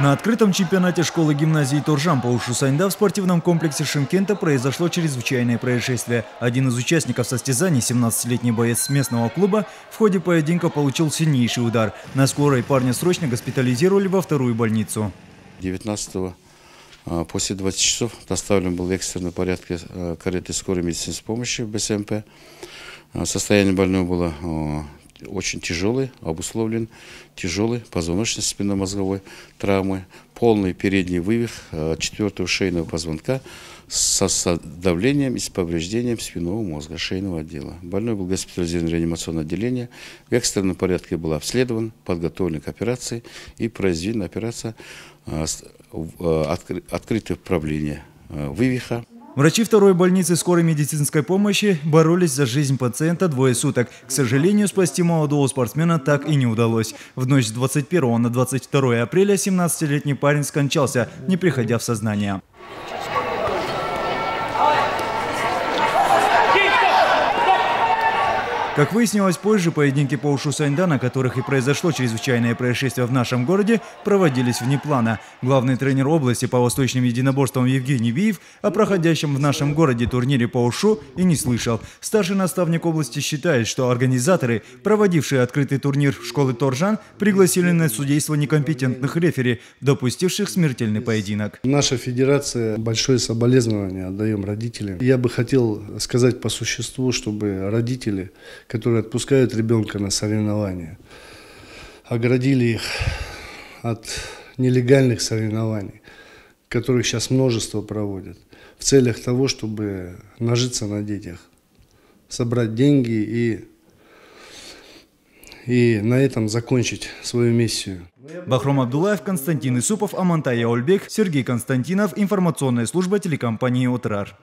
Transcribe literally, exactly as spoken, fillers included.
На открытом чемпионате школы-гимназии Торжан по Ушу-Саньда в спортивном комплексе Шымкента произошло чрезвычайное происшествие. Один из участников состязаний, семнадцатилетний боец местного клуба, в ходе поединка получил сильнейший удар. На скорой парня срочно госпитализировали во вторую больницу. девятнадцатого после двадцати часов доставлен был в экстренном порядке кареты скорой медицинской помощи в Б С М П. Состояние больного было очень тяжелый, обусловлен тяжелой позвоночно-спинномозговой травмой, полный передний вывих четвертого шейного позвонка с давлением и с повреждением спинного мозга, шейного отдела. Больной был госпитализирован в реанимационное отделение, в экстренном порядке был обследован, подготовлен к операции и произведена операция открытого вправления вывиха. Врачи второй больницы скорой медицинской помощи боролись за жизнь пациента двое суток. К сожалению, спасти молодого спортсмена так и не удалось. В ночь с двадцать первого на двадцать второе апреля семнадцатилетний парень скончался, не приходя в сознание. Как выяснилось позже, поединки по Ушу-Саньда, на которых и произошло чрезвычайное происшествие в нашем городе, проводились вне плана. Главный тренер области по восточным единоборствам Евгений Биев о проходящем в нашем городе турнире по Ушу и не слышал. Старший наставник области считает, что организаторы, проводившие открытый турнир школы Торжан, пригласили на судейство некомпетентных рефери, допустивших смертельный поединок. Наша федерация большое соболезнование отдаем родителям. Я бы хотел сказать по существу, чтобы родители, которые отпускают ребенка на соревнования, оградили их от нелегальных соревнований, которых сейчас множество проводят, в целях того, чтобы нажиться на детях, собрать деньги и, и на этом закончить свою миссию. Бахром Абдулаев, Константин Исупов, Амантай Ульбек, Сергей Константинов, информационная служба телекомпании «Отрар».